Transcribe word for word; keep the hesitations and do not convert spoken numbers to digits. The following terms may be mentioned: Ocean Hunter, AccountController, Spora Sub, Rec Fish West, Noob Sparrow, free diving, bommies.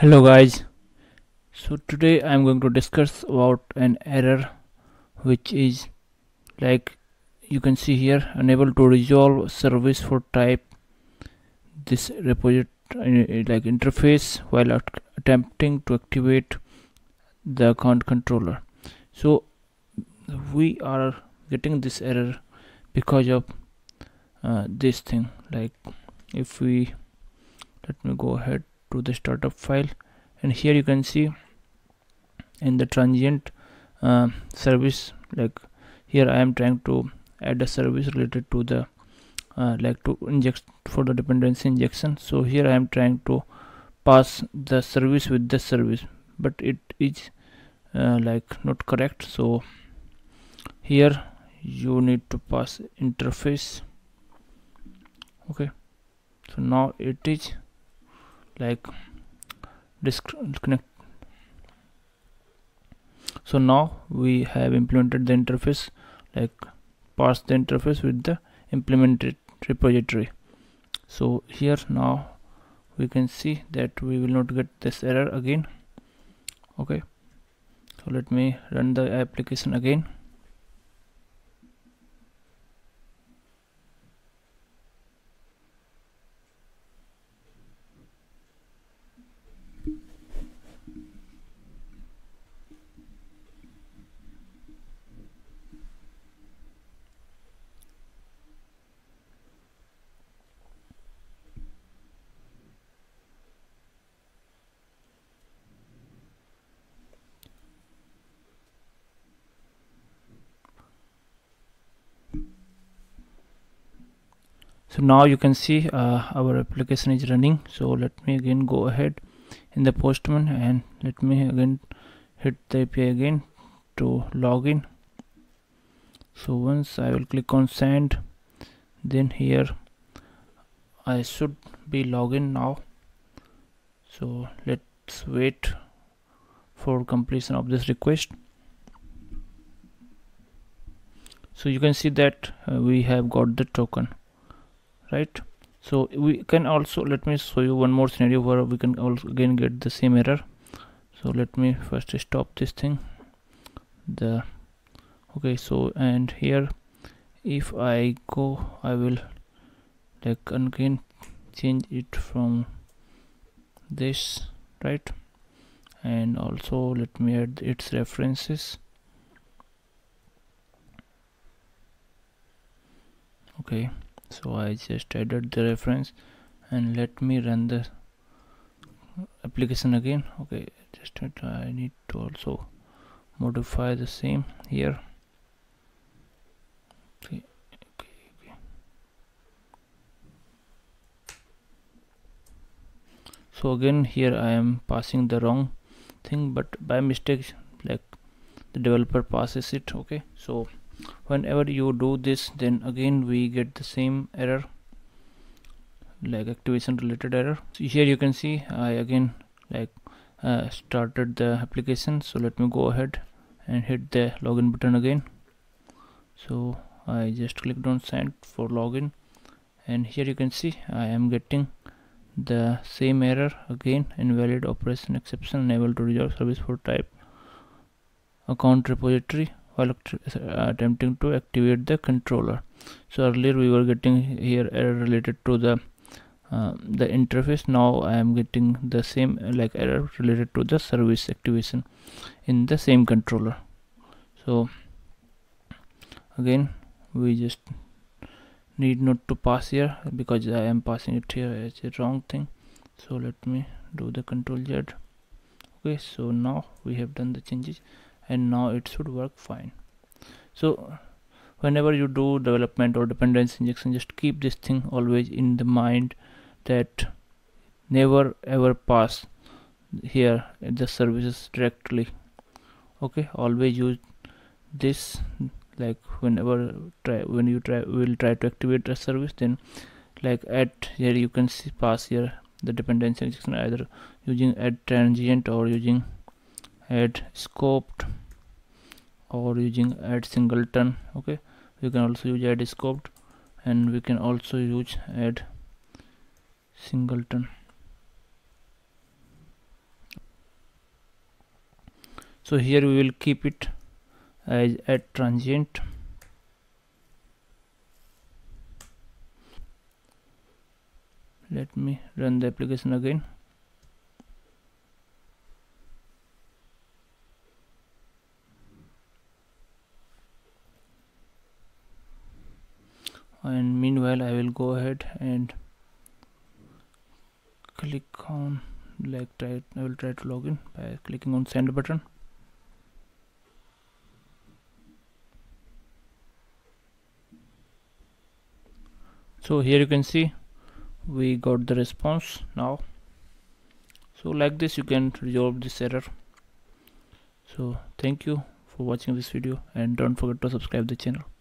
Hello guys, so today I'm going to discuss about an error which is, like you can see here, unable to resolve service for type this repository like interface while at attempting to activate the account controller. So we are getting this error because of uh, this thing. Like if we let me go ahead to the startup file, and here you can see in the transient uh, service, like here I am trying to add a service related to the uh, like to inject for the dependency injection. So here I am trying to pass the service with the service, but it is uh, like not correct. So here you need to pass interface. Okay, so now it is like disconnect. So now we have implemented the interface, like parse the interface with the implemented repository. So here now we can see that we will not get this error again. Okay, so let me run the application again. So now you can see uh, our application is running. So let me again go ahead in the Postman and let me again hit the A P I again to log in. So once I will click on send, then here I should be logged in now. So let's wait for completion of this request. So you can see that uh, we have got the token. Right, so we can also, let me show you one more scenario where we can also again get the same error. So let me first stop this thing. The okay, so and here if I go, I will like again change it from this, right, and also let me add its references. Okay, so I just added the reference and let me run the application again. Okay, just I need to also modify the same here. Okay, okay, okay. So again here I am passing the wrong thing, but by mistake like the developer passes it. Okay, so whenever you do this, then again we get the same error, like activation related error. So here you can see I again like uh, started the application. So let me go ahead and hit the login button again. So I just clicked on send for login, and here you can see I am getting the same error again, invalid operation exception, unable to resolve service for type account repository while attempting to activate the controller. So earlier we were getting here error related to the uh, the interface. Now I am getting the same like error related to the service activation in the same controller. So again we just need not to pass here because I am passing it here as a wrong thing. So let me do the control Z. Okay, so now we have done the changes and now it should work fine. So whenever you do development or dependency injection, just keep this thing always in the mind that never ever pass here the services directly. Okay, always use this, like whenever try when you try will try to activate a service, then like at here you can see pass here the dependency injection either using add transient or using add scoped or using add singleton. Okay, we can also use add scoped and we can also use add singleton. So here we will keep it as at transient. Let me run the application again. And meanwhile, I will go ahead and click on like try. I will try to login by clicking on send button. So here you can see we got the response now. So like this, you can resolve this error. So thank you for watching this video, and don't forget to subscribe the channel.